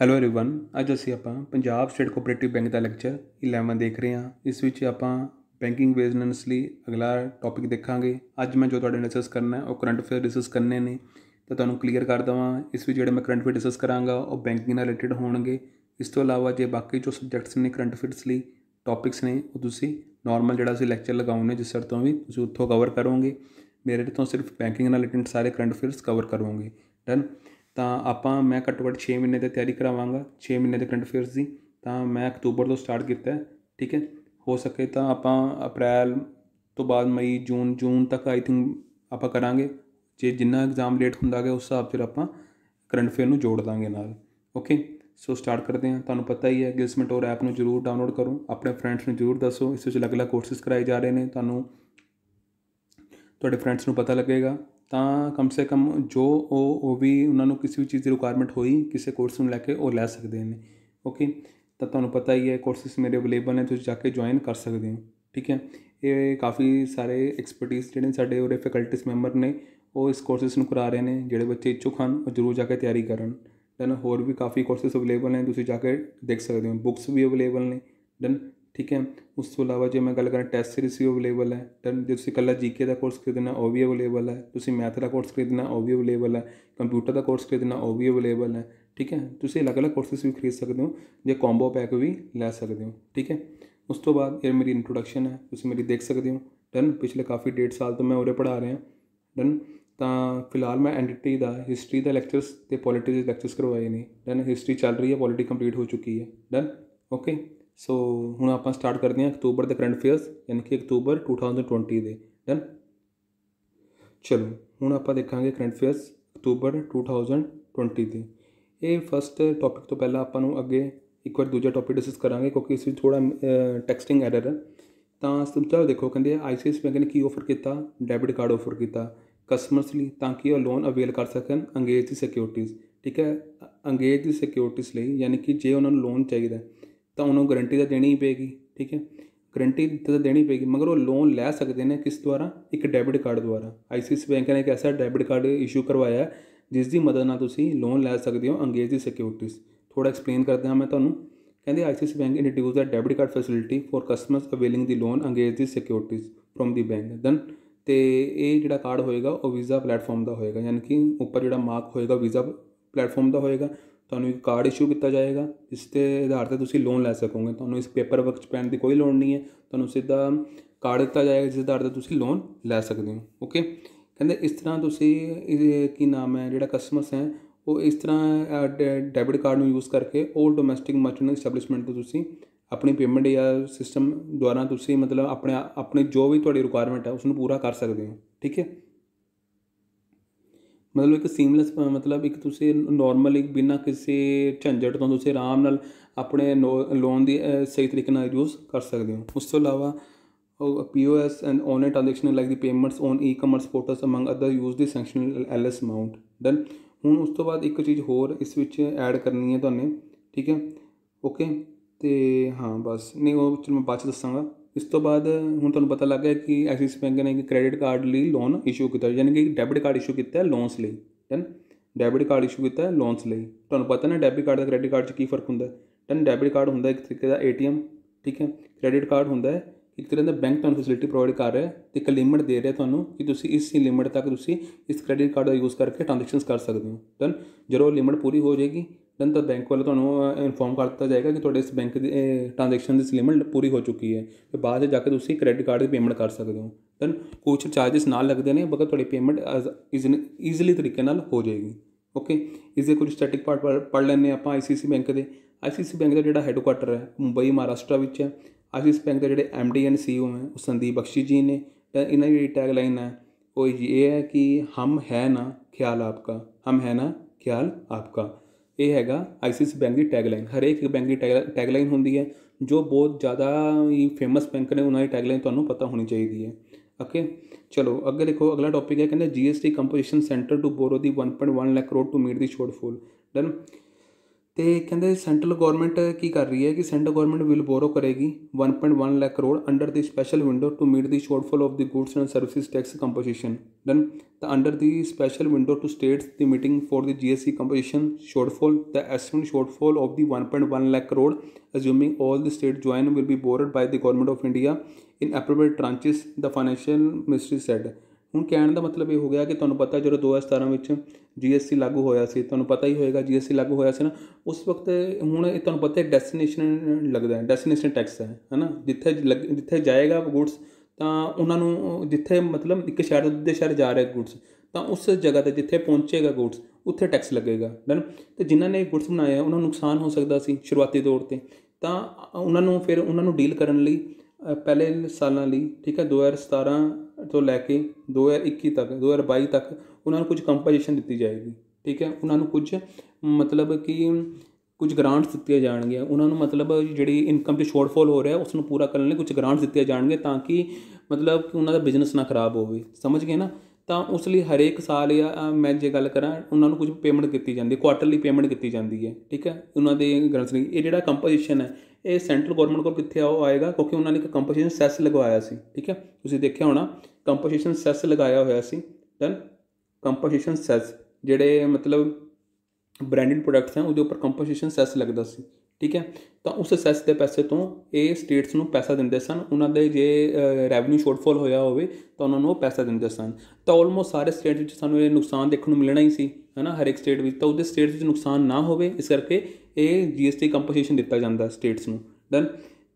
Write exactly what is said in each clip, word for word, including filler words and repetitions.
Hello everyone, अज असीं आपां पंजाब स्टेट कोऑपरेटिव बैंक का लैक्चर इलेवन देख रहे हैं। इस विच आपां बैंकिंग बिजनेस लई अगला टॉपिक देखांगे। अज मैं जो तुहाडे नाल डिस्कस करना है करंट अफेयर डिस्कस करने ने, तो तुहानूं क्लीयर कर दवां। इस विच जिहड़े मैं करंट अफेयर डिस्कस करांगा वो बैंकिंग नाल रिलेटेड होणगे। इस तो इलावा जे बाकी जो सबजैक्ट्स ने करंट अफेयर्स लई टॉपिक्स ने वो तुसीं नॉर्मल जिहड़ा असीं लैक्चर लगाउने जिस तरतों भी तुसीं उत्थों कवर करोगे। मेरे तो सिर्फ बैंकिंग नाल रिलेटेड सारे करंट अफेयर्स कवर करोगे। डन। तो आप मैं घट्टो घट्ट छे महीने की तैयारी करावांगा, छे महीने के करंट अफेयर्स की। तो मैं अक्तूबर तो स्टार्ट किया है, ठीक है। हो सके तो आप अप्रैल तो बाद मई जून जून तक आई थिंक आप करांगे। जे जिन्ना एग्जाम लेट होंदा गया उस हिसाब से आप करंट अफेयर में जोड़ देंगे नाल। ओके, सो स्टार्ट करते हैं। तुहानूं पता ही है गिल्स मेंटोर ऐप में जरूर डाउनलोड करो, अपने फ्रेंड्स में जरूर दसो। इस अलग अलग कोर्सिस कराए जा रहे हैं, तुहानूं तुहाडे फ्रेंड्स नूं पता लगेगा। ਤਾਂ कम से कम जो ਉਹ भी उन्होंने किसी भी चीज़ की रिक्वायरमेंट होई किसी कोर्स में लैके वो लै सकते हैं। ओके, तो तुहानूं पता ही है कोर्सिस मेरे अवेलेबल ने, तुसीं जाके ज्वाइन कर सकते हो, ठीक है। ये काफ़ी सारे एक्सपर्टीज जिहड़े साडे उरे फैकल्टीज मैंबर ने वो इस कोर्सिस नूं करा रहे हैं। जिहड़े बच्चे इच्छुक हैं वो जरूर जाके तैयारी करन। दैन होर भी काफ़ी कोर्सिस अवेलेबल हैं, तुसीं जाके देख सकते हो। बुक्स भी अवेलेबल ने, डन, ठीक है। उस तो इलावा जो मैं गल करें टैस्ट सीरीज भी अवेलेबल है। दैन जो तुसीं कल्ला जीके का कोर्स खरीदना वो भी अवेलेबल है, तुसीं मैथ का कोर्स खरीदना वो भी अवेलेबल है, कंप्यूटर का कोर्स खरीदना वो भी अवेलेबल है, ठीक है। तुसीं अलग अलग कोर्सिस भी खरीद सकते हो, जो कॉम्बो पैक भी लै सकते हो, ठीक है। उस तो बाद ये मेरी इंट्रोडक्शन है, तुसीं मेरी देख सकते हो। डन। पिछले काफ़ी डेढ़ साल तो मैं उरे पढ़ा रहा। डन। तो फिलहाल मैं एनडीटी का हिस्टरी का लैक्चरस तो पॉलिटिक्स लैक्चरस करवाए ने। डन। हिस्टरी चल रही है, पॉलिटी कंप्लीट हो चुकी है। डन। ओके। सो हुण आपां स्टार्ट करते हैं अक्तूबर के करंट अफेयर्स, यानी कि अक्तूबर टू थाउजेंड ट्वेंटी के। डन। चलो हुण आपां देखांगे करंट अफेयर्स अक्तूबर टू थाउजेंड ट्वेंटी के। ये फस्ट टॉपिक तो पहला आपां नूं अगे एक बार दूजा टॉपिक डिस्कस करांगे, क्योंकि इस थोड़ा टैक्सटिंग एरर है। तो समझाओ देखो, कहते आईसीआईसीआई बैंक ने की ऑफर किया, डेबिट कार्ड ऑफर किया कस्टमरस लिए, ताकि वह लोन अवेल कर सकन अंगेज की सिक्योरिटीज़, ठीक है। अंगेज की सिक्योरिटीज़ लिए, यानी कि जे उन्होंने लोन चाहिए तो उन्होंने गारंटी तो देनी ही पेगी, ठीक है। गारंटी तो देनी पेगी, मगर वो लोन लै सकते हैं किस द्वारा, एक डेबिट कार्ड द्वारा। आईसीआईसीआई बैंक ने एक ऐसा डेबिट कार्ड इशू करवाया है जिसकी मदद ना तुसी लोन लै सकते हो अंगेज दी सिक्योरिटीज़। थोड़ा एक्सप्लेन करता हाँ मैं तुहानूं। कहते ICICI bank introduce the debit card facility for customers availing the loan अंगेज the securities from the bank. Then तो ये जिहड़ा कार्ड होएगा वो वीज़ा प्लेटफॉर्म का होएगा, यानी कि उपर जिहड़ा मार्क होएगा वीज़ा प्लेटफॉर्म का होएगा। ਤੁਹਾਨੂੰ ਇੱਕ ਕਾਰਡ ਇਸ਼ੂ ਕੀਤਾ ਜਾਏਗਾ, ਇਸ ਦੇ ਆਧਾਰ 'ਤੇ ਤੁਸੀਂ ਲੋਨ ਲੈ ਸਕੋਗੇ। ਤੁਹਾਨੂੰ ਇਸ ਪੇਪਰ ਵਰਕ 'ਚ ਪੈਣ ਦੀ ਕੋਈ ਲੋੜ ਨਹੀਂ ਹੈ, ਤੁਹਾਨੂੰ ਸਿੱਧਾ ਕਾਰਡ ਦਿੱਤਾ ਜਾਏਗਾ ਜਿਸ ਆਧਾਰ 'ਤੇ ਤੁਸੀਂ ਲੋਨ ਲੈ ਸਕਦੇ ਹੋ। ਓਕੇ। ਕਹਿੰਦੇ ਇਸ ਤਰ੍ਹਾਂ ਤੁਸੀਂ ਇਹ ਕੀ ਨਾਮ ਹੈ ਜਿਹੜਾ ਕਸਟਮਰਸ ਹੈ ਉਹ ਇਸ ਤਰ੍ਹਾਂ ਡੈਬਿਟ ਕਾਰਡ ਨੂੰ ਯੂਜ਼ ਕਰਕੇ 올 ਡੋਮੈਸਟਿਕ ਮਰਚੈਂਟ ਐਸਟੈਬਲਿਸ਼ਮੈਂਟ ਤੋਂ ਤੁਸੀਂ ਆਪਣੀ ਪੇਮੈਂਟ ਜਾਂ ਸਿਸਟਮ ਦੁਆਰਾ ਤੁਸੀਂ ਮਤਲਬ ਆਪਣੇ ਆਪਣੇ ਜੋ ਵੀ ਤੁਹਾਡੀ ਰਿਕੁਆਇਰਮੈਂਟ ਹੈ ਉਸ ਨੂੰ ਪੂਰਾ ਕਰ ਸਕਦੇ ਹੋ, ਠੀਕ ਹੈ। मतलब एक सीमलैस मतलब एक तुसी नॉर्मल एक बिना किसी झंझट तो तुसी आराम नाल अपने नो लोन की सही तरीके नाल यूज़ कर सकते हो। उस तो इलावा P O S and online transaction like the payments on e commerce portals among other use the sanction L S amount. Done. हुण उस तो बाद एक चीज़ होर इस विच ऐड करनी है तुहानूं, ठीक है। ओके। तो हाँ बस नहीं वो चलो मैं बाद च दसांगा। इस तो बाद हुण तुहानूं पता लग गया कि एक्सिस बैंक ने क्रेडिट कार्ड लिए लोन इशू किया, यानी कि डेबिट कार्ड इशू किया लोन्स लिए। डन। डेबिट कार्ड इशू किया लोन्स लिए। तुहानूं पता ना डेबिट कार्ड और क्रेडिट कार्ड में क्या फर्क होता है। डन। डेबिट कार्ड होता है एक तरीके का एटीएम, ठीक है। क्रेडिट कार्ड होता है एक तरह का बैंक तुहानूं फैसिलिटी प्रोवाइड कर रहा है, एक लिमिट दे रहा है तुहानूं कि तुसीं इस लिमिट तक तुसीं इस क्रेडिट कार्ड का यूज़ करके ट्रांजैक्शंस कर सकते हो। डन। जदों लिमिट पूरी हो जाएगी डन तो बैंक वालों तुहानूं इन्फॉर्म कर दिता जाएगा कि तुहाडे इस बैंक की ट्रांजैक्शन की लिमिट पूरी हो चुकी है, तो बाद जाके तुसीं क्रेडिट कार्ड की पेमेंट कर सकते हो। डन। कुछ चार्जेस ना लगते हैं, मगर तुहाडी पेमेंट ईजली तरीके नाल हो जाएगी। ओके। इसके कुछ स्टैटिक पार्ट पढ़ लैंदे आपां। आईसीआईसीआई बैंक के आईसीआईसीआई बैंक का जिहड़ा हैडक्वार्टर है मुंबई महाराष्ट्र विच है। आईसीआईसीआई बैंक के जिहड़े एम डी एंड सीईओ हैं वो संदीप बख्शी जी ने। इन्हां दी टैगलाइन है वो ये है कि हम है ना ख्याल आपका, हम है ना ख्याल आपका। ये हैगा आईसीआईसीआई बैंक की टैगलाइन। हरेक बैंक की टैग टैगलाइन होंगी है, जो बहुत ज़्यादा ही फेमस बैंक ने उन्होंने टैगलाइन तो पता होनी चाहिए है। ओके। चलो अगर देखो अगला टॉपिक है, कहते GST composition centre to borrow the one point one lakh crore to meet the shortfall. Done. तो कहते सेंट्रल गौरमेंट की कर रही है कि सेंट्रल गौरमेंट विल बोरो करेगी one point one lakh crore under the special window to meet the shortfall of the goods and service tax composition done the under the special window to states the meeting for the G S T composition shortfall the estimate shortfall of the one point one lakh crore assuming all the state join will be borrowed by the government of India in appropriate tranches the financial ministry said. हूँ कहने का मतलब ये हो गया कि तुहानू पता जो दो हज़ार सतारा में जी एस टी लागू होया सी तुहानू पता ही होएगा जी एस टी लागू होया सी ना उस वक्त हुण तुहानू पता है डेस्टिनेशन लगता है डेस्टिनेशन टैक्स है है ना जिथे लग जिथे जाएगा गुड्स तो उन्होंने जिथे मतलब एक शहर दूजे शहर जा रहे गुड्स तो उस जगह पर जिथे पहुँचेगा गुड्स उत्थे टैक्स लगेगा डन। तो जिन्होंने गुड्स बनाया उन्होंने नुकसान हो सकता सी शुरुआती तौर पर तो उन्होंने फिर उन्होंने डील करने लई पहले सालों लिए ठीक है दो हज़ार सतारा तो लैके दो हज़ार इक्की तक दो हज़ार बाई तक उन्होंने कुछ कंपनसेशन दी जाएगी ठीक है उन्होंने कुछ मतलब कि कुछ ग्रांट्स दिए जाएंगे उन्होंने मतलब जी इनकम से शॉर्टफॉल हो रहा है उसको पूरा करने लिए कुछ ग्रांट्स दिए जाएंगे ताकि मतलब कि उन्होंने बिजनेस ना खराब हो समझ गए ना। तो उस लिए हरेक साल या मैं जो गल करा उन्होंने कुछ पेमेंट की जाती है क्वार्टरली पेमेंट की जाती है ठीक है उन्होंने ग्रांट्स की ये जो कंपनसेशन है ये सेंट्रल गौरमेंट को कितने आएगा क्योंकि उन्होंने एक कंपनसेशन सैस लगवाया सी ठीक है तुसीं देखिया होना कंपनसेशन सैस लगाया होया सी दैन कंपनसेशन सैस जेडे मतलब ब्रांडेड प्रोडक्ट्स हैं उहदे उपर कंपनसेशन सैस लगदा सी ठीक है। तो उस सैस के पैसे तो ये स्टेट्स नूं पैसा दिंदे सन उन्होंने जे रैवन्यू शॉर्टफॉल होया होवे तो उन्होंने वो पैसा दिंदे सन तो ऑलमोस्ट सारे स्टेट विच सानूं ये नुकसान देखने मिलना ही सी है ना हर एक स्टेट में तो उस स्टेट में नुकसान ना हो इस करके ये जी एस टी कंपनसेशन दिता जाता स्टेट्स में डन।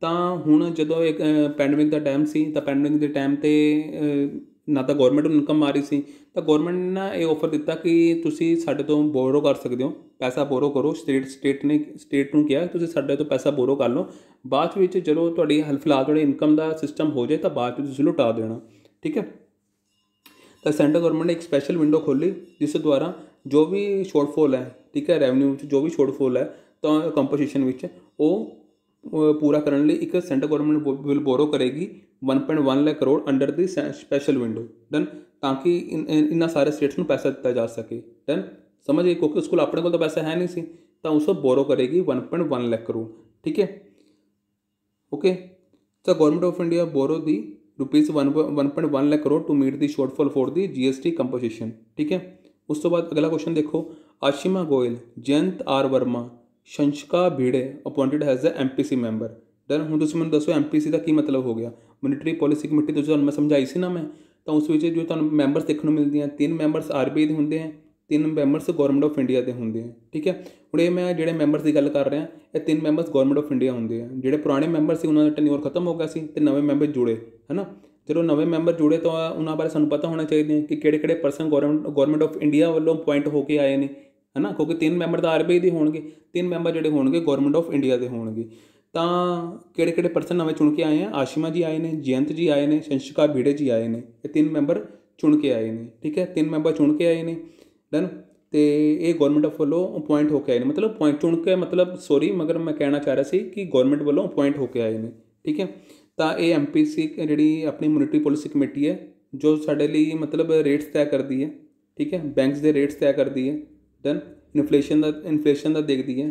तो हूँ जो एक पैंडमिक का टाइम सी तो पैंडमिक के टाइम पर ना तो गौरमेंट को इनकम आ रही सी तो गौरमेंट ने यह ऑफर दिता कि तुसी साढ़े तो बोरो कर सकते हो पैसा बोरो करो स्टेट स्टेट ने स्टेट को कहा तुसी साढ़े तो पैसा बोरो कर लो बाद में जो थोड़ी फिलहाल इनकम का सिस्टम हो जाए तो बाद लुटा देना ठीक है। तो सेंट्रल गौरमेंट ने एक स्पैशल विंडो खोली जिस द्वारा जो भी शॉर्टफॉल है ठीक है रेवन्यू जो भी शॉर्टफॉल है तो कंपनसेशन विच वो पूरा करने लिए एक सेंट्रल गौरमेंट विल बोरो करेगी one point one lakh crore under the special window done ताकि इन इन्होंने सारे स्टेट्स में पैसा दिता जा सके डन समझिए क्योंकि उसको अपने को तो पैसा है नहीं सी तो उसको बोरो करेगी one point one lakh crore ठीक है ओके। तो government of India borrow the rupees one one point one lakh crore to meet the shortfall for the G S T compensation ठीक है। उस तो बाद अगला क्वेश्चन देखो Ashima Goyal Jayant R Varma Shashanka Bhide appointed has the M P C member done. हूँ तुम मैं दसो एम पी सी का की मतलब हो गया मोनिटरी पॉलिसी कमेटी तो मैं समझाई सी ना मैं तो उस जो तुम मैंबरस देखने मिलती हैं तीन मैंबरस आर बी आई के होंगे हैं तीन मैंबरस गौरमेंट ऑफ इंडिया के होंगे हैं ठीक है। हूँ ये मैं जोड़े मैंबरस की गल कर रहा ये तीन मैंबरस गौरमेंट ऑफ इंडिया होंगे हैं जोड़े पुराने मैंबर से उन्होंने टन्योर खत्म हो गया सी तो नवे मैंबर जुड़े है ना जो नवे मैंबर जुड़े तो उन्होंने बारे सूँ पता होना चाहिए कि किड़े-किड़े person government government of India वालों अपॉइंट होकर आए हैं है ना क्योंकि तीन मैंबर तो आर बी आई के होंगे तीन मैंबर जोड़े होंगे गौरमेंट ऑफ इंडिया के होंगे तो किड़े किड़े परसन नवे चुन के आए हैं आशिमा जी आए हैं जयंत जी आए हैं शशंका भिड़े जी आए हैं ये तीन मैंबर चुन के आए हैं ठीक है तीन मैंबर चुन के आए हैं डन। तो ये गौरमेंट ऑफ वालों अपॉइंट होकर आए हैं मतलब अपॉइंट चुन के मतलब सॉरी मगर मैं कहना चाह रहा सी कि गौरमेंट वालों अपॉइंट होकर आए हैं ठीक है। तो ये एम पी सी जी अपनी मोनिटरी पॉलिसी कमेटी है जो साढ़े लिए मतलब रेट्स तय करती है ठीक है बैंक्स के रेट्स तय करती है डन इनफ्लेशन का इनफ्लेशन का देखती है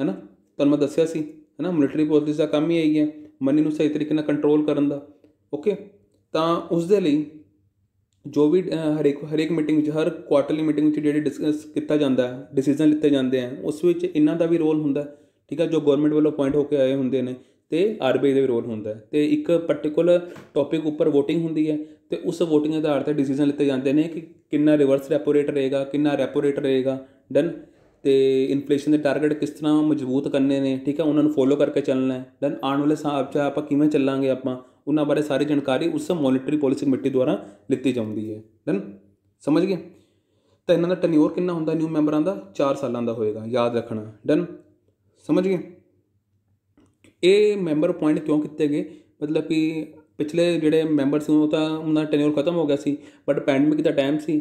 है ना तुहानूं मैं दस्सिया सी है ना मोनिटरी पॉलिसी का काम ही यही है मनी नूं सही तरीके नाल कंट्रोल करन दा ओके। तो उसदे लई जो भी हरेक हरेक मीटिंग विच हर क्वार्टरली मीटिंग विच जिहड़े डिस्कस किया जाता है डिसीजन लिते जाते हैं उस विच इन्हां दा भी रोल हुंदा ठीक है जो गवर्नमेंट वालों अपॉइंट होकर आए हुंदे ने तो आर बी आई का भी रोल हुंदा है तो एक पर्टिकुलर टॉपिक उपर वोटिंग हुंदी है तो उस वोटिंग आधार पर डिसीजन लिते जाते हैं कि कितना रिवर्स रैपो रेट रहेगा कितना रैपो रेट रहेगा डन तो इनफ्लेशन के टारगेट किस तरह मजबूत करने ने ठीक है उन्होंने फॉलो करके चलना है दैन आने वाले हिसाब से आप किमें चलेंगे आप उन्होंने बारे सारी जानकारी उस मॉनिटरी पॉलिसी कमेटी द्वारा लीती जाती है दैन समझ गए। तो इन्हों का टन्योर कितना होंगे न्यू मैंबर का चार सालों का होएगा याद रखना डन समझ गए। ये मैंबर अपॉइंट क्यों किए गए मतलब कि पिछले जोड़े मैंबर से उन्होंने टन्योर खत्म हो गया सी बट पैंडमिक का टाइम से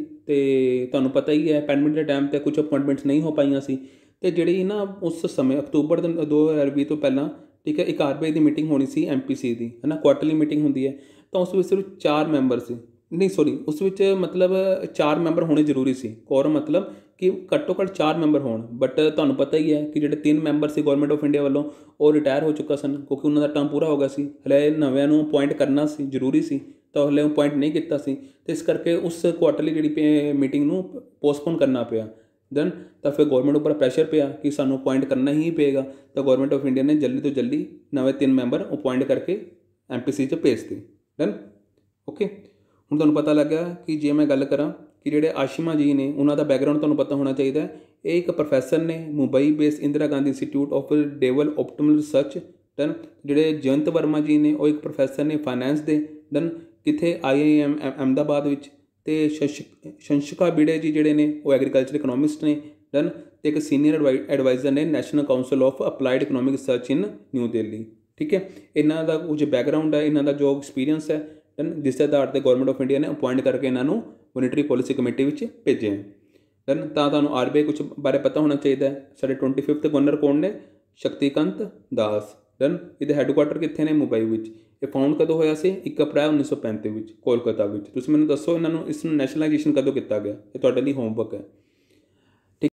तो पता ही है पैंडमिक के टाइम पर कुछ अपॉइंटमेंट्स नहीं हो पाई सी तो जी ना उस समय अक्तूबर दो हज़ार भी तो पहला ठीक है एक आर बी आई की मीटिंग होनी सी एम पी सी की है ना क्वार्टरली मीटिंग होंगी है तो उस सिर्फ चार मैंबर से नहीं सॉरी उस मतलब चार मैंबर होने जरूरी सी कोर मतलब कि घट्टो घट्ट चार मैंबर होण बट तुहानू पता ही है कि जिहड़े तीन मैंबर से गवर्नमेंट ऑफ इंडिया वालों वो रिटायर हो चुका सन क्योंकि उन्होंने टर्म पूरा हो गया सी। हले नव्यां नूं अपॉइंट करना सी जरूरी सी तो हले अपॉइंट नहीं किया सी तो इस करके उस क्वार्टरली जिहड़ी मीटिंग नूं पोस्टपोन करना पिया। दैन तो फिर गौरमेंट उपर प्रैशर पिया कि सानू अपॉइंट करना ही पेगा तो गौरमेंट ऑफ इंडिया ने जल्दी तो जल्दी नवे तीन मैंबर अपॉइंट करके एम पी सी च भेजते। Done okay. हुण तुहानू पता लग गया कि जे मैं गल कराँ कि जिहड़े आशिमा जी ने उन्होंने बैकग्राउंड तुहानू पता होना चाहिए है। ये एक प्रोफैसर ने Mumbai based Indira Gandhi institute of development optimal research. Done जिहड़े जयंत वर्मा जी ने वो एक प्रोफैसर ने फाइनैंस के डन कितने आई आई एम अहमदाबाद विच ते शशंका भिड़े जी जिहड़े ने वो एग्रीकल्चर इकोनॉमिस्ट ने। डन तो एक सीनियर एडवाइजर ने national council of applied economic research in new Delhi. ठीक है, इन्हों का कुछ बैकग्राउंड है, इन्हों का जो एक्सपीरियंस है डन जिस आधार पर गौरमेंट ऑफ इंडिया ने अपॉइंट करके इन्हों मोनीटरी पॉलिसी कमेटी में भेजे हैं। डन तो तुहानू आर बी आई कुछ बारे पता होना चाहिए। साढ़े ट्वेंटी फिफ्थ गवर्नर कौन ने? शक्तिकंत दास। डन ये हैडकुआटर कितने ने? मुंबई में। ये फाउंड कदों होया सी? एक अप्रैल उन्नीस सौ पैंती में कोलकाता में। तुसीं मैनूं दसो इन्हों इस नैशनलाइजेशन कदों किया गया? ये तुहाडे लई होमवर्क है। ठीक,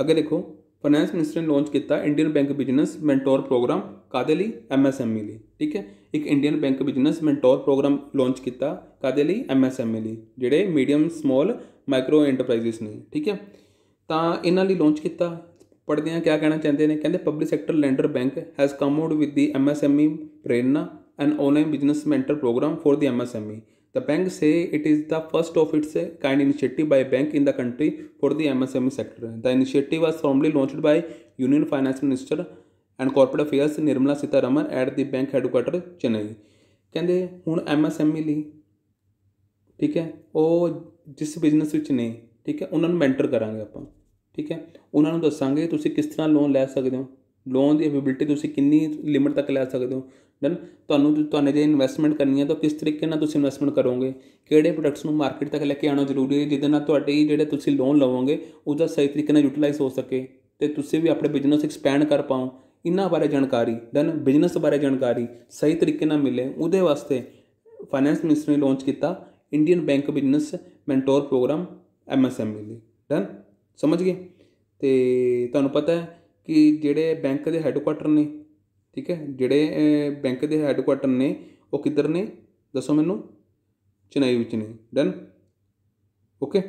अगे देखो फाइनेंस मिनिस्टर ने लॉन्च किया Indian bank business mentor programme कादे लई? एम एस एम ई लई। ठीक है, एक Indian bank business mentor programme launch किया कादे लई? एम एस एम ई लई, जिहड़े मीडियम स्मॉल माइक्रो एंटरप्राइजेस ने। ठीक है, तो इन्हां लई लॉन्च किया। पढ़दे हां क्या कहना चाहते हैं, कहते public sector lender bank has come out with the M S M E Prerna and online business mentor programme for the M S M E. The bank says it is the first of its kind initiative by bank in the country for the MSME sector. The initiative was formally launched by union finance minister and corporate affairs Nirmala Sitharaman at the bank headquarter Chennai. कहते हुण MSME लई ठीक है वो जिस business which ने ठीक है उन्होंने मैंटर करांगे आपां। ठीक है, उन्होंने दस्सांगे तुसीं किस तरह लोन लै सकदे हो, लोन की अवेबिलिटी तुसीं कितनी लिमिट तक लै सकदे हो। डन तो जो इन्वैसटमेंट करनी है तो किस तरीके इन्वैसटमेंट करोगे, किहड़े प्रोडक्ट्स नूं मार्केट तक लैके आना जरूरी है जिहदे नाल तुहाडे जेहड़े तुसीं लोन लवोगे उसका सही तरीके नाल यूटिलाइज हो सके ते तुसीं भी अपने बिजनेस एक्सपैंड कर पाओ। इन्हां बारे जानकारी दैन बिजनेस बारे जानकारी सही तरीके नाल मिले उहदे वास्ते फाइनेंस मिनिस्टर ने लॉन्च किया Indian bank business mentor programme M S M E लई। डन समझ गए। तो तुहानूं पता है कि जिहड़े बैंक के हैडकुआटर ने ठीक है जिहड़े बैंक के हैडकुआटर ने वो किधर ने दसो मैनू? चेन्नई विच ने। Done okay.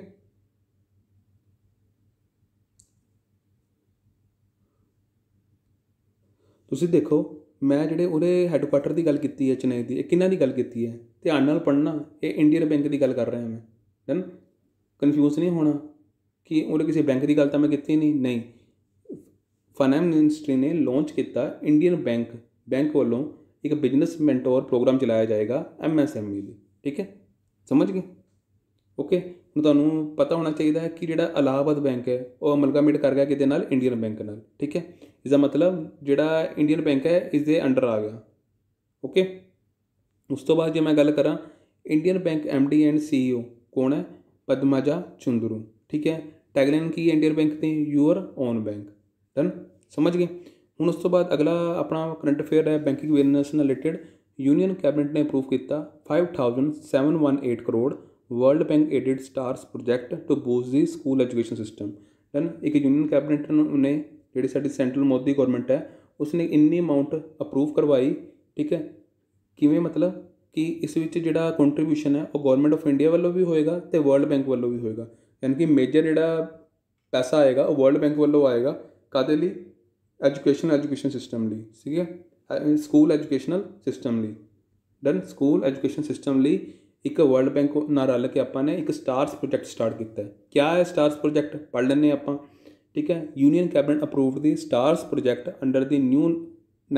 तुसी देखो मैं जिहड़े उहदे हैडकुआटर की गल की है चेन्नई की, किन्हां दी गल की है ध्यान नाल पढ़ना, ये इंडियन बैंक की गल कर रहा मैं। डन कन्फ्यूज नहीं होना कि उहदे किसी बैंक की गल तो मैं की नहीं नहीं फाइनेंस मिनिस्ट्री ने लॉन्च किया इंडियन बैंक बैंक वालों एक बिजनेस मैंटोर प्रोग्राम चलाया जाएगा एम एस एम ई लई। ठीक है, समझ गए ओके। हुण तुहानूं पता होना चाहिए है कि जिहड़ा इलाहाबाद बैंक है वह अमलगामेट कर गया किहदे नाल? इंडियन बैंक नाल। ठीक है, इसका मतलब जिहड़ा इंडियन बैंक है इसके अंडर आ गया। ओके, उस तो बाद जे मैं गल कराँ Indian bank M D and C E O कौन है? पद्माजा चुंदरू। ठीक है, टैगलाइन की है इंडियन बैंक की? Your own bank. डन समझ गए। हुण उस तो बाद अगला अपना करंट अफेयर है बैंकिंग बिजनेस नाल रिलेटेड। यूनियन कैबिनेट ने अप्रूव किया five thousand seven one eight crore world bank aided stars project to boost the school education system. Done एक यूनियन कैबिनेट ने जिहड़ी साडी सेंट्रल मोदी गौरमेंट है उसने इन्नी अमाउंट अप्रूव करवाई। ठीक है, किवें मतलब कि इस विच जिहड़ा कंट्रीब्यूशन है वह गौरमेंट ऑफ इंडिया वालों भी होएगा तो वर्ल्ड बैंक वालों भी होएगा, यानी कि मेजर जिहड़ा पैसा आएगा वह वर्ल्ड बैंक वालों आएगा कादे लई? एजुकेशन एजुकेशन सिस्टम लई। ठीक है, स्कूल एजुकेशनल सिस्टम लई। डन स्कूल एजुकेशन सिस्टम लई एक वर्ल्ड बैंक नाल रल के आपां ने एक स्टार्स प्रोजैक्ट स्टार्ट किया है। क्या है स्टार्स प्रोजैक्ट? पढ़ लैंदे आपां। ठीक है, union cabinet approved the stars project under the new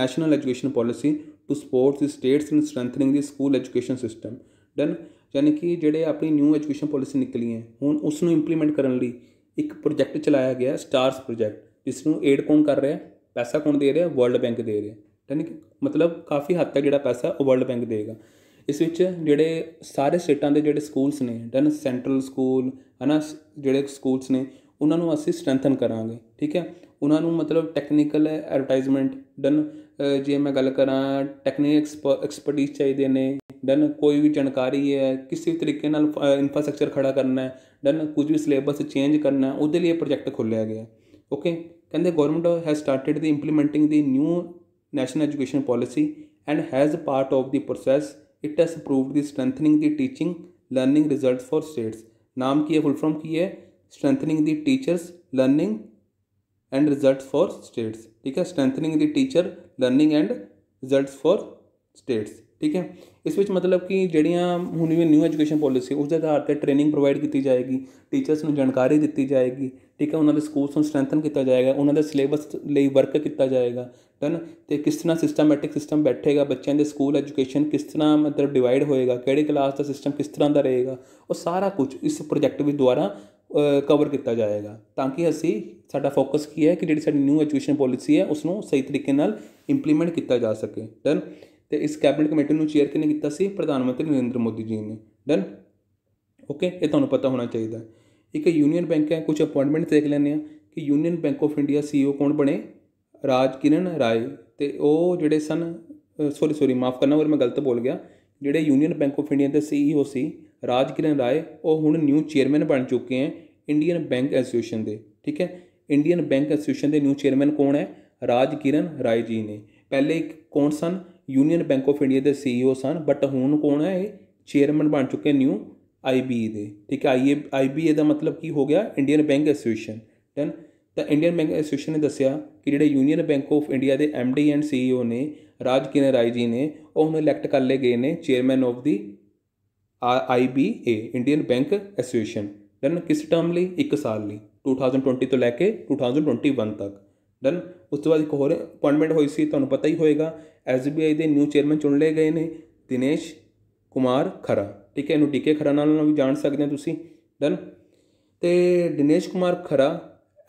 national education policy to support the states in strengthening the school education system. Done यानी कि जिहड़े अपनी न्यू एजुकेशन पॉलिसी निकली है हुण उस नूं इंप्लीमेंट करन लई एक प्रोजैक्ट चलाया गया स्टार्स प्रोजैक्ट, जिसनों एड कौन कर रहा है? पैसा कौन दे रहा है? वर्ल्ड बैंक दे रहा है। यानी कि मतलब काफ़ी हद तक जो पैसा वर्ल्ड बैंक देगा। इस विच जेडे सारे स्टेटां दे जेडे स्कूल्स ने डन सेंट्रल स्कूल है ना, जेडे स्कूल्स ने उन्होंने असी स्ट्रेंथन करा, ठीक है। उन्होंने मतलब टैक्नीकल एडवरटाइजमेंट डन, जे मैं गल करा टैक्नीकल एक्सपर्टीज चाहिए ने डन, कोई भी जानकारी है किसी भी तरीके इंफ्रास्ट्रक्चर खड़ा करना है डन, कुछ भी सिलेबस चेंज करना उसके लिए प्रोजेक्ट खोलिया गया। ओके, कहते government has started the implementing the new national education policy and has part of the process it has proved the strengthening the teaching learning result for states. नाम की है, full form की है, strengthening the teachers learning and result for states, ठीक है। Strengthening the teacher learning and result for states, ठीक है। इस विच मतलब कि जड़ियाँ हूँ भी न्यू एजुकेशन पॉलिसी उसके आधार पर ट्रेनिंग प्रोवाइड की जाएगी, टीचर्स को जानकारी दी जाएगी, ठीक है। उन्होंने स्कूल्स को स्ट्रेंथन किया जाएगा, उन्होंने सिलेबस लिए वर्क किया जाएगा डन, तो किस तरह सिस्टमैटिक सिस्टम बैठेगा, बच्चों के स्कूल एजुकेशन किस तरह मतलब डिवाइड होएगा, किस क्लास का सिस्टम किस तरह का रहेगा, और सारा कुछ इस प्रोजेक्ट भी द्वारा कवर किया जाएगा, ताकि असी साडा फोकस की है कि जिहड़ी साडी न्यू एजुकेशन पॉलिसी है उसनों सही तरीके नाल इंप्लीमेंट किया जा सके डन। तो इस कैबिनेट कमेटी को चेयर किने कीता सी, प्रधानमंत्री नरेंद्र मोदी जी ने डन। ओके, ये तुहानूं पता होना चाहिए। एक यूनियन बैंक है, कुछ अपॉइंटमेंट देख लैंदे आं कि union bank of India CEO कौन बने, राज किरण राय। तो वो जोड़े सन सॉरी सॉरी माफ़ करना और मैं गलत बोल गया, जोड़े यूनियन बैंक ऑफ इंडिया के सीईओ सी राज किरण राय वो हुण न्यू चेयरमैन बन चुके हैं इंडियन बैंक एसोसीएशन के, ठीक है। इंडियन बैंक एसोसीएशन के न्यू चेयरमैन कौन है, राज किरण राय जी ने। पहले कौन सन, यूनियन बैंक ऑफ इंडिया के सीईओ सन, बट हुण कौन है, ये चेयरमैन बन चुके हैं न्यू आई बी ए के, ठीक है। आई ए आई बी ए का मतलब की हो गया इंडियन बैंक एसोसीएशन डन। तो इंडियन बैंक एसोसीएशन ने दसिया कि जिहड़े यूनियन बैंक ऑफ इंडिया के एम डी एंड सीईओ ने राज किरण राय जी ने वो हुण इलैक्ट कर लए गए ने chairman of the I B A Indian bank association done. किस टर्म लिए, एक साल लिए, टू थाउजेंड ट्वेंटी तो लैके टू थाउजेंड ट्वेंटी वन तक डन। उस तो बाद एक होर अपॉइंटमेंट हुई सी, तुहानूं पता ही होएगा, एस बी आई के न्यू चेयरमैन चुन लिए गए ने दिनेश कुमार खरा, ठीक है। इनू डी के खरा नाल भी जान सकते हो तुसीं डन। तो Dinesh Kumar Khara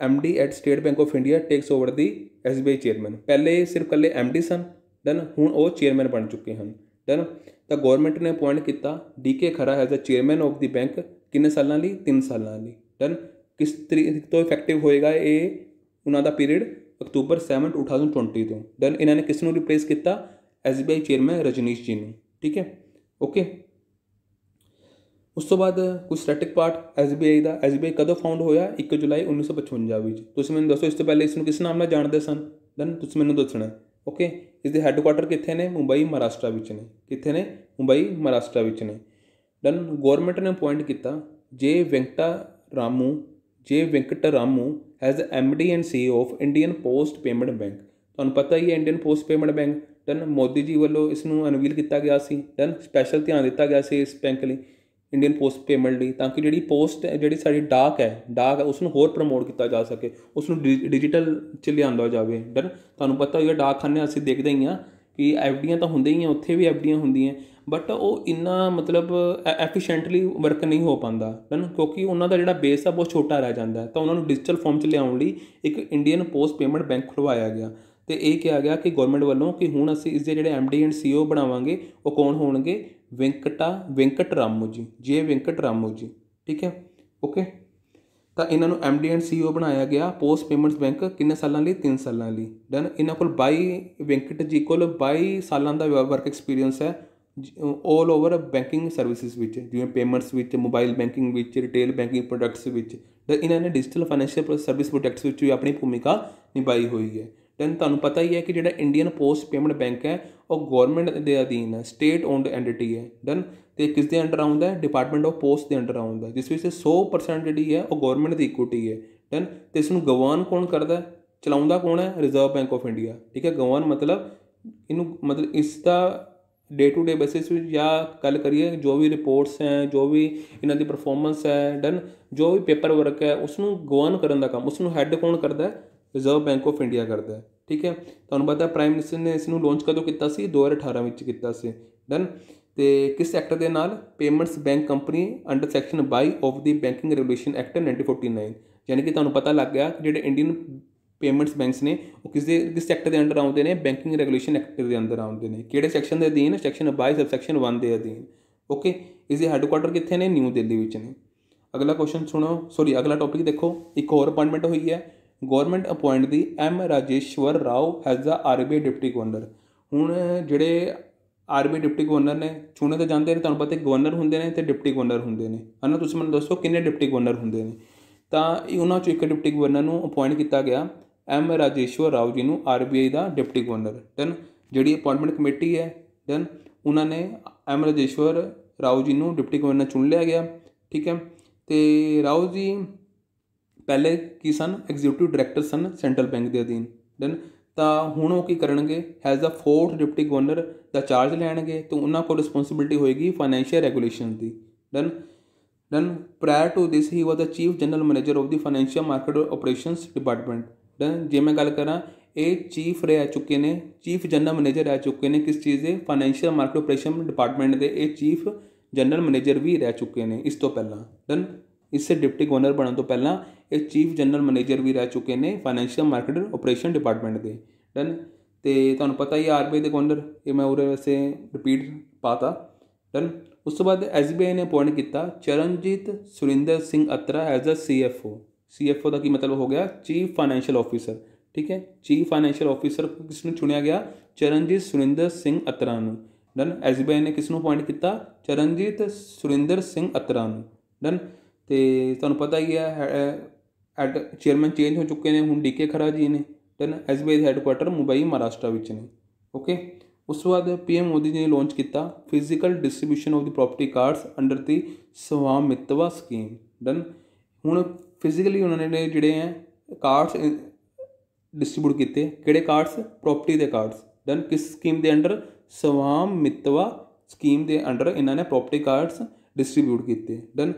M D at state bank of India takes over the S B I chairman. पहले सिर्फ कल्ले एम डी सन डन, हुण वो चेयरमैन बन चुके हैं डन। तो गौरमेंट ने अपॉइंट किया D K Khara as a chairman of the bank, किन्ने सालों लिए, तीन सालों लिए डन। किस तरीके तो इफेक्टिव होएगा ये, उन्होंने पीरियड अक्तूबर सैवन टू थाउजेंड ट्वेंटी तो डन। इन्होंने किसनू रिप्लेस किया, S B I chairman Rajnish ji ने, ठीक है। ओके, उस तो बाद कुछ static part S B I का, एस बी आई कदों फाउंड होया, एक जुलाई उन्नीस सौ पचवंजा में। तुसीं मैनूं दसो इस तो पहले इसनूं किस नाम नाल जानदे सन डन, तुसीं मैनूं दसना। ओके, इसके हैडकुआटर कितने ने, मुंबई महाराष्ट्र में ने, कितने ने, मुंबई महाराष्ट्र में ने डन। गौरमेंट ने अपॉइंट किया J Venkatramu J Venkatramu as M D and CEO of Indian post payment bank. तुहानू पता ही है Indian post payment bank done, Modi ji वालों इसनूं अनवील किया गया सी डन, स्पैशल ध्यान दिता गया सी इस बैंक लिए, इंडियन पोस्ट पेमेंट लिए, ताकि जिहड़ी पोस्ट जिहड़ी साडी डाक है डाक है उसनूं होर प्रमोट किया जा सके, उसनूं डिजिटल च लिआंदा जावे डन। तुहानूं पता ही है डाकखाने असीं देखदे ही हां कि एफडीआं तां हुंदियां ही हैं, उत्थे भी एफडीआं हुंदियां, बट वो इन्ना मतलब एफिशेंटली वर्क नहीं हो पाता डन, क्योंकि उन्होंने जो बेस है बहुत छोटा रह जाता है। तो उन्होंने डिजिटल फॉर्म च लियाउण लई एक इंडियन पोस्ट पेमेंट बैंक खुलवाया गया। तो यह कहा गया कि गौरमेंट वालों कि हुण असीं इसके जिहड़े M D and C O बनावांगे वो कौन होणगे, वेंकटा वेंकटरामू जी जे वेंकटरामू जी, ठीक है। ओके, तो इन्होंने M D and C O बनाया गया पोस्ट पेमेंट्स बैंक, किन्ने सालों लिए, तीन सालों लिए डन। इन्हां कोल बाई वेंकट जी कोल बाई सालों का वर्क एक्सपीरियंस है ऑल ओवर बैंकिंग सर्विसिज विच, जिवें पेमेंट्स विच, मोबाइल बैंकिंग विच, रिटेल बैंकिंग प्रोडक्ट्स विच। इन्हां ने डिजिटल फाइनैशियल सर्विस प्रोडक्ट्स विच भी अपनी भूमिका निभाई हुई है दैन। तुहानूं पता ही है कि जिहड़ा इंडियन पोस्ट पेमेंट बैंक है और गौरमेंट के अधीन है, स्टेट ओन्ड एंटिटी है डन। तो किस दे अंडर आउंदा है, डिपार्टमेंट ऑफ पोस्ट के अंडर आउंदा है, जिस विच सौ परसेंट जी है और गौरमेंट की इक्विटी है डन। तो इसनूं गवर्न कौन करता है, चलाउंदा कौन है, रिजर्व बैंक ऑफ इंडिया, ठीक है। गवर्न मतलब इनू मतलब इसका डे टू डे बेसिस या गल करिए जो भी रिपोर्ट्स हैं, जो भी इन्हां दी परफॉर्मेंस है डन, जो भी पेपर वर्क है उसनूं गवर्न करन दा काम उसनूं हैड कौन करता है, रिजर्व बैंक ऑफ इंडिया करता है, ठीक है। तुहानूं पता प्राइम मिनिस्टर ने इसनूं लॉन्च कदों किया सी, दो हज़ार अठारह में किया सी डन। तो किस सेक्टर के नाल, payments bank company under section बाई of the banking regulation act nineteen forty nine. यानी कि तुहानूं पता लग गया कि जिहड़े इंडियन पेमेंट्स बैंक्स ने वो किस किस सैक्टर के अंडर आते हैं, बैंकिंग रेगुलेशन एक्ट के अंदर आते हैं, किहड़े सैक्शन के अधीन, सैक्शन बाईस सब सैक्शन वन के अधीन। ओके, इसके हैडकुआटर कितने ने, न्यू दिल्ली में ने। अगला क्वेश्चन सुनो सॉरी अगला टॉपिक देखो। एक और अपॉइंटमेंट हुई है, government appoint the M Rajeshwar Rao has the RBI deputy governor. हूँ जोड़े आरबीआई डिप्टी गवर्नर ने चुने तो जाते हैं, तुम्हें पता गवर्नर होंगे ने तो डिप्टी गवर्नर होंगे ने है ना। तुम मैं दसो किन्ने डिप्टी गवर्नर होंगे ने, तो उन्होंने एक डिप्टी गवर्नर को अपॉइंट किया गया एम राजेश्वर राव जी ने आरबीआई का डिप्टी गवर्नर। दैन जी अपॉइंटमेंट कमेटी है दैन उन्होंने एम राजेश्वर राव जी ने डिप्टी गवर्नर चुन लिया गया। ठीक है, तो राव जी पहले की सन एग्जीक्यूटिव डायरैक्टर सन सेंट्रल बैंक के अधीन। दैन तो हूँ वो की करे has a fourth deputy governor का चार्ज लैनगे, तो उन्होंने को रिस्पोंसिबिलिटी होगी फाइनैशियल रेगूलेशन की। Then then prior to this he was the chief general manager of the financial market operation department. Then जे मैं गल करा ये चीफ रह चुके ने, चीफ जनरल मैनेजर रह चुके ने किस चीज़ के, फाइनैशियल मार्केट ऑपरेशन डिपार्टमेंट के ये चीफ जनरल मैनेजर भी रह चुके ने इस तो पहला। दैन इस डिप्टी गवर्नर बनने तो पहला ये चीफ जनरल मैनेजर भी रह चुके ने फाइनैशियल मार्केट ऑपरेशन डिपार्टमेंट के। डन तो तुहानू पता ही आर बी आई के गवर्नर, ये मैं उरे वैसे रिपीट पाता। डन उस तो बाद एस बी आई ने अपॉइंट किया Charanjit Surinder Singh Attra as a C F O. C F O का की मतलब हो गया चीफ फाइनैशियल ऑफिसर। ठीक है, चीफ फाइनैशियल ऑफिसर किसने चुनिया गया, Charanjit Surinder Singh Attra. Done S B I ने किसनों अपॉइंट किया, चरणजीत सुरिंदर सिंह अत्रा। डन तो तुहानू पता ही है हैड चेयरमैन चेंज हो चुके हैं हूँ डी के खरा जी ने। दैन एस बी आई के हैडकुआटर मुंबई महाराष्ट्र ने। ओके, उस तो बाद पी एम मोदी जी ने लॉन्च किया physical distribution of the property cards under the Swamitva scheme. Done हूँ फिजिकली उन्होंने जोड़े हैं कार्ड्स डिस्ट्रीब्यूट किए, किहड़े कार्ड्स, प्रॉपर्टी के कार्ड्स। डन किस स्कीम के अंडर, स्वामित्व स्कीम के अंडर इन्होंने प्रॉपर्टी कार्ड्स डिस्ट्रीब्यूट किए। डन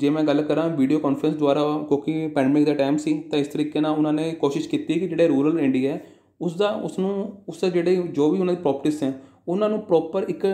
जे मैं गल करा वीडियो कॉन्फ्रेंस द्वारा, क्योंकि पैंडमिक का टाइम सी तो इस तरीके उन्होंने कोशिश की कि जोड़े रूरल इंडिया है उसका उसनों उसका जोड़े जो भी उन्होंने प्रॉपर्टीज हैं उन्होंने प्रॉपर एक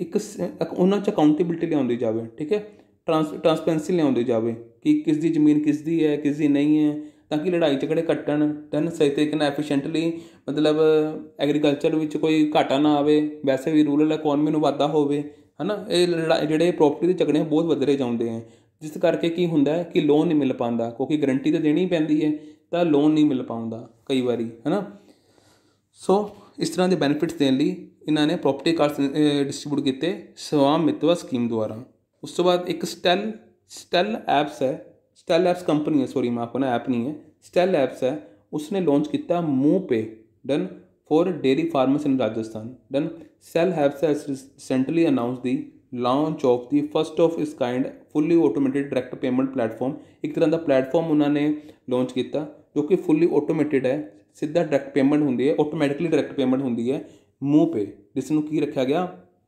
एक उन्होंने अकाउंटेबिलिटी लिया जाए। ठीक है, ट्रांस ट्रांसपेरेंसी लिया जाए कि किस दी जमीन किस दी है किस दी नहीं है, ताकि लड़ाई झगड़े घटन। दैन सही तरीके नाल एफिशेंटली मतलब एग्रीकल्चर में कोई घाटा ना आए, वैसे भी रूरल इकोनमी में वाधा हो है ना। ये लड़ाई जोड़े प्रॉपर्टी के झगड़े बहुत वधते जाते हैं, जिस करके की होंगे कि लोन नहीं मिल पाता, क्योंकि गरंटी तो देनी पैंती है तो लोन नहीं मिल पाता कई बारी है ना। सो इस तरह के बेनीफिट्स देने इन्होंने प्रॉपर्टी कार्ड्स डिस्ट्रीब्यूट किए स्वामित्व स्कीम द्वारा। उस तो बाद एक स्टैल स्टैल एप्स है, स्टैल एप्स कंपनी है, सॉरी मैं आपको ऐप नहीं है, स्टैल एप्स है, उसने लॉन्च किया मूह पे। Done for dairy farmers in Rajasthan. Then Stellapps has recently announce the launch of the first of its kind fully automated direct payment platform. एक तरह का प्लेटफॉर्म उन्होंने लॉन्च किया जो कि फुली ऑटोमेटेड है, सीधा डायरेक्ट पेमेंट होंगी है, ऑटोमैटिकली डायरेक्ट पेमेंट होंगी है मूह पे, जिसनों की रखा गया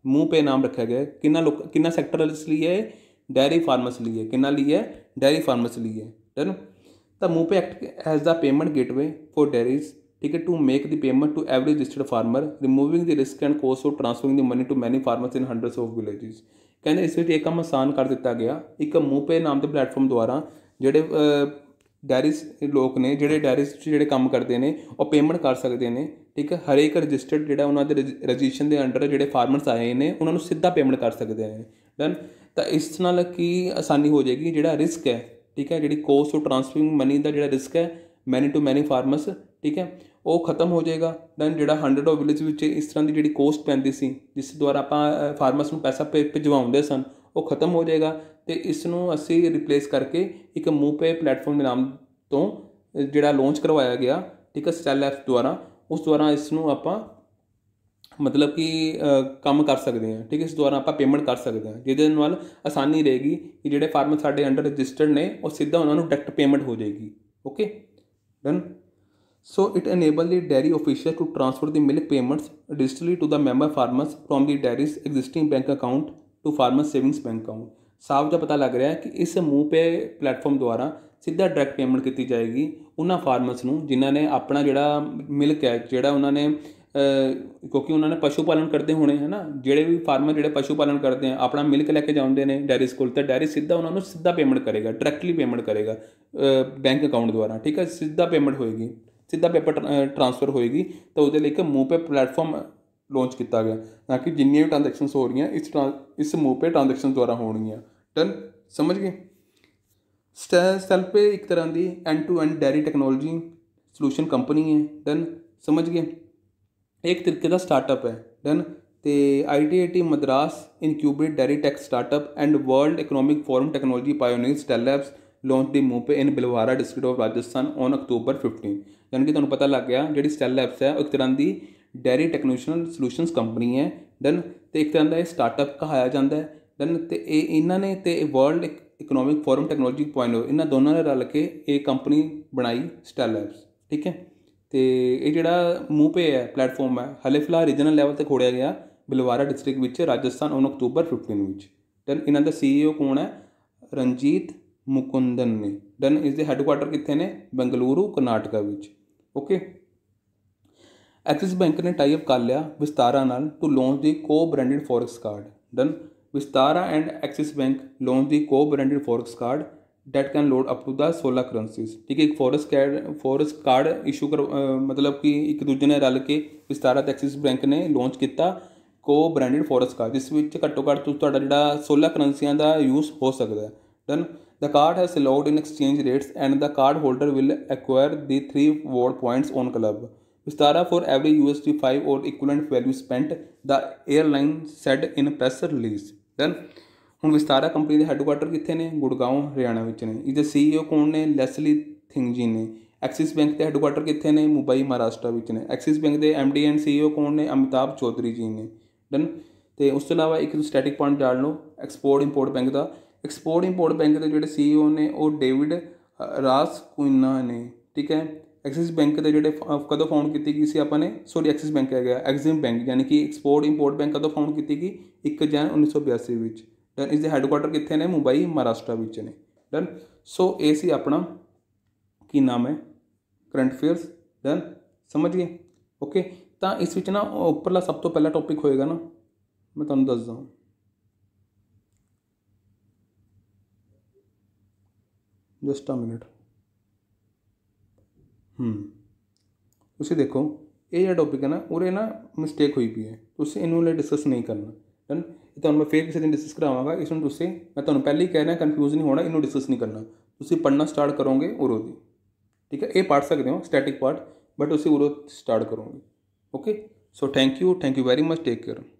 मूह पे नाम रखा गया। किन्ना लोग किन्ना सैक्टर लिए है, डेयरी फार्मर्स लिए, किन्ना लिए है, डेयरी फार्मर्स लिए। डन तो मूह पे act has the payment gateway for dairies. ठीक है, to make the payment to every registered farmer removing the risk and cost of transferring the money to many farmers in hundreds of villages. कहते इस एक काम आसान कर दिता गया एक मूह पे नाम के प्लेटफॉर्म द्वारा जोड़े डेयरीज लोग ने जोड़े डेयरीज जोड़े काम करते हैं और पेमेंट कर सकते हैं। ठीक है, हरेक रजिस्टर्ड जोड़ा उन्होंने रजिस्ट्रेशन के अंडर जोड़े फार्मर्स आए हैं उन्होंने सीधा पेमेंट कर सकते हैं। डन तो इस नाल की आसानी हो जाएगी, जोड़ा रिस्क है ठीक है जी कॉस्ट ऑफ ट्रांसफरिंग मनी का जोड़ा रिस्क है मैनी टू मैनी फार्मर्स ठीक है वो खत्म हो जाएगा। दैन जोड़ा हंड्रेड ऑफ विलेज में इस तरह की जी कोस्ट पैंती सी जिस द्वारा आप फार्मर्स में पैसा भिजवाते सन वो खत्म हो जाएगा, तो इसनों असी रिप्लेस करके एक मूह पे प्लेटफॉर्म के नाम तो जोड़ा लॉन्च करवाया गया। ठीक है, स्टैल एप्स द्वारा उस द्वारा इसनों आपां मतलब कि काम कर सकते हैं। ठीक है, इस द्वारा आप पेमेंट कर सकते हैं जिहदे नाल आसानी रहेगी कि जोड़े फार्मर साडे अंडर रजिस्टर्ड ने और सीधा उन्होंने डायरेक्ट पेमेंट हो जाएगी। Okay done So it enables the dairy officials to transfer the milk payments digitally to the member farmers from the dairy's existing bank account to farmers savings bank account। साफ जो पता लग रहा है कि इस मूह पे प्लेटफॉर्म द्वारा सीधा डायरैक्ट पेमेंट की जाएगी उन्होंने फार्मर्स को जिन्होंने अपना जोड़ा मिल्क है जोड़ा उन्होंने क्योंकि उन्होंने पशु पालन करते होने है ना, जोड़े भी फार्मर जोड़े पशु पालन करते हैं अपना मिल्क लैके जाते हैं डेयरीज को, तो डेयरी सीधा उन्होंने सीधा पेमेंट करेगा डायरैक्टली पेमेंट करेगा बैंक अकाउंट द्वारा। ठीक है, सीधा पेमेंट होएगी सीधा पेपर ट्रांसफर होएगी, तो उसके लिए एक मूह पे प्लेटफॉर्म लॉन्च किया गया ताकि जिन्नी भी ट्रांजैक्शंस हो रही हैं इस इस मूह पे ट्रांजैक्शंस द्वारा होनी है। डन समझ गए। स्टैल पे एक तरह की end to end dairy technology solution company है, डन, समझ गए, एक तरीके का स्टार्टअप है, डन। तो I T I T Madras incubate dairy tech startup and world economic forum technology pioneer Stellapps launch the mooPay in बिलवाड़ा district of Rajasthan on October fifteen. यानी कि तुहानू पता लग गया जी स्टेलैप्स है एक तरह की डेयरी टैक्नोशनल सोल्यूशनस कंपनी है, डन। तो एक तरह का स्टार्टअप कहाया जाता है, डन। तो इन्होंने तो world economic forum technology pioneer इन्होंने दोनों ने रल के एक कंपनी बनाई स्टेलैप्स, ठीक है। तो ये जिहड़ा मोपे है प्लेटफॉर्म है हाले फिलहाल रीजनल लैवल तक खोलिया गया बिलवाड़ा डिस्ट्रिक्ट विच राजस्थान उन अक्तूबर फिफ्टीन विच, डन। इन्हां दा सीईओ कौन है, रंजीत मुकुंदन ने, डन। इस दे हैडक्वार्टर कित्थे ने, बेंगलुरु कर्नाटका विच, ओके। एक्सिस बैंक ने टाई अप कर लिया विस्तारा नाल to launch the co branded forex card, then. Vistara and axis bank launch the co branded forex card that can load up to the सोलह करंसीज, ठीक है। एक forex card forex card issue कर आ, मतलब कि एक दूजे ने रल के विस्तारा तो एक्सिस बैंक ने लॉन्च किया को ब्रांडेड फॉरक्स कार्ड जिस विच घट्टो घट्ट तुहाडा जिहड़ा सोलह करंसियां का यूज़ हो सकता है, done. The card has allowed in exchange rates and the card holder will acquire the three reward points on club Vistara for every U S D five और equivalent value spent the airline said in press release, done. हुण Vistara company के headquarter कित्थे ने, गुड़गांव हरियाणा विच ने। इसके CEO कौन ने, लैसली thing जी ने। एक्सिस बैंक के हैडक्वार्टर कित्थे ने, मुंबई महाराष्ट्र विच ने। एक्सिस बैंक के एम डी एंड सीईओ कौन ने, अमिताभ चौधरी जी ने, डन। तो उस तो अलावा एक स्टैटिक पॉइंट जान लो एक्सपोर्ट इंपोर्ट बैंक का, एक्सपोर्ट इंपोर्ट बैंक के जोड़े सीईओ ने वह डेविड रास कुन्ना ने, ठीक है। एक्सिस बैंक के जोड़े कदों फाउंड की गई सी आपने सॉरी एक्सिस बैंक है गया एक्जिम बैंक यानी कि एक्सपोर्ट इंपोर्ट बैंक कदों फाउंड की गई एक जैन उन्नीस सौ बयासी में, डन। इसके हैडक्वार्टर कितने ने, मुंबई महाराष्ट्र विच ने, डन। सो ये सी अपना की नाम है करंट अफेयर्स, डन, समझ गए, ओके। तो इस विच ना उपरला सब तो पहला टॉपिक होएगा ना मैं तुहानू दसदा जस्ट अ मिनट, हम्म तुसीं देखो ये जिहड़ा टॉपिक है ना उरे ना मिस्टेक हुई पई है, तुसीं इहनू ले डिस्कस नहीं करना, डन। तो मैं फिर किसी दिन डिस्कस करावांगा इस में, तुसीं मैं तुहानू पहले ही कह रहा कन्फ्यूज़ नहीं होना, इनू डिस्कस नहीं करना, तुसीं पढ़ना स्टार्ट करोगे उरो दी, ठीक है। ये पढ़ सकते हो स्टैटिक पार्ट बट तुसीं उरो स्टार्ट करोगे, okay. So thank you thank you very much, take care.